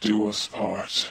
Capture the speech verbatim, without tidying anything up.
do us part.